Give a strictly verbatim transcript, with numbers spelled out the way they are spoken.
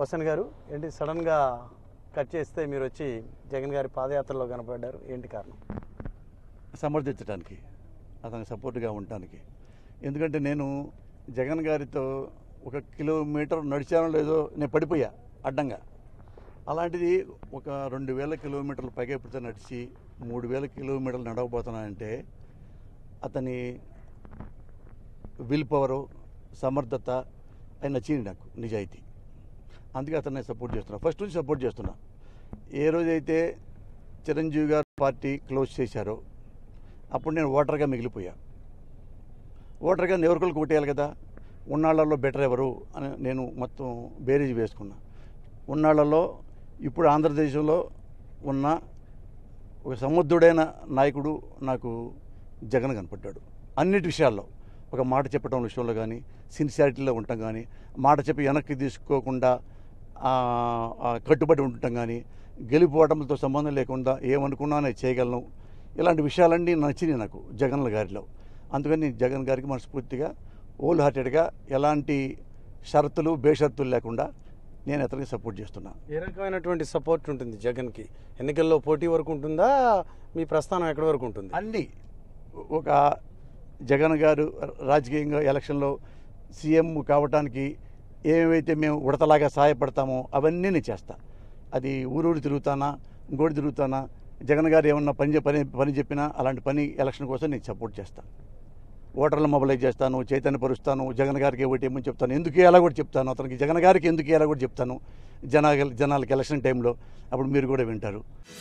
వసన్ గారు ఏంటి సడన్ గా కట్ చేస్తే మీరు వచ్చి జగన్ గారి పాదయాత్రలో కనబడ్డారు, ఏంటి కారణం? సమర్థించడానికి, అతనికి సపోర్ట్గా ఉండడానికి. ఎందుకంటే నేను జగన్ గారితో ఒక కిలోమీటర్ నడిచానో లేదో నేను పడిపోయా అడ్డంగా. అలాంటిది ఒక రెండు వేల కిలోమీటర్లు పైగా ఎప్పుడైతే నడిచి మూడు వేల కిలోమీటర్లు నడవబోతున్నానంటే అతని విల్ పవరు, సమర్థత ఆయన నచ్చింది నాకు, నిజాయితీ. అందుకే అతన్ని సపోర్ట్ చేస్తున్నా, ఫస్ట్ నుంచి సపోర్ట్ చేస్తున్నా. ఏ రోజైతే చిరంజీవి గారు పార్టీ క్లోజ్ చేశారో అప్పుడు నేను ఓటర్గా మిగిలిపోయా. ఓటర్గా ఎవరికొకరు కొట్టేయాలి కదా, ఉన్నాళ్లలో బెటర్ ఎవరు అని నేను మొత్తం బేరీజ్ వేసుకున్నా. ఉన్నాళ్లలో ఇప్పుడు ఆంధ్రప్రదేశ్లో ఉన్న ఒక సముద్రుడైన నాయకుడు నాకు జగన్ కనపడ్డాడు. అన్నిటి విషయాల్లో, ఒక మాట చెప్పడం విషయంలో కానీ, సిన్సియారిటీలో ఉండటం కానీ, మాట చెప్పి వెనక్కి తీసుకోకుండా కట్టుబడి ఉండటం కానీ, గెలిపోవడంతో సంబంధం లేకుండా ఏమనుకున్నా నేను చేయగలను. ఇలాంటి విషయాలన్నీ నచ్చినాయి నాకు జగన్ గారిలో. అందుకని జగన్ గారికి మనస్ఫూర్తిగా, హోల్ హార్టెడ్గా, ఎలాంటి షరతులు బేషరతులు లేకుండా నేను అతనికి సపోర్ట్ చేస్తున్నా. ఏ రకమైనటువంటి సపోర్ట్ ఉంటుంది జగన్కి? ఎన్నికల్లో పోటీ వరకు ఉంటుందా, మీ ప్రస్థానం ఎక్కడి వరకు ఉంటుంది? అన్నీ. ఒక జగన్ గారు రాజకీయంగా ఎలక్షన్లో సీఎం కావడానికి ఏమైతే మేము ఉడతలాగా సహాయపడతామో అవన్నీ నేను చేస్తా. అది ఊరూరు తిరుగుతానా, ఇంకోటి తిరుగుతానా, జగన్ గారు ఏమన్నా పని పని పని చెప్పినా అలాంటి పని ఎలక్షన్ కోసం నేను సపోర్ట్ చేస్తాను. ఓటర్లు మొబలైజ్ చేస్తాను, చైతన్యపరుస్తాను, జగన్ గారికి ఒకటి ఏమని చెప్తాను, ఎందుకు ఎలా కూడా చెప్తాను, అతనికి జగన్ గారికి ఎందుకు ఎలా కూడా చెప్తాను జనా జనాలకి ఎలక్షన్ టైంలో. అప్పుడు మీరు కూడా వింటారు.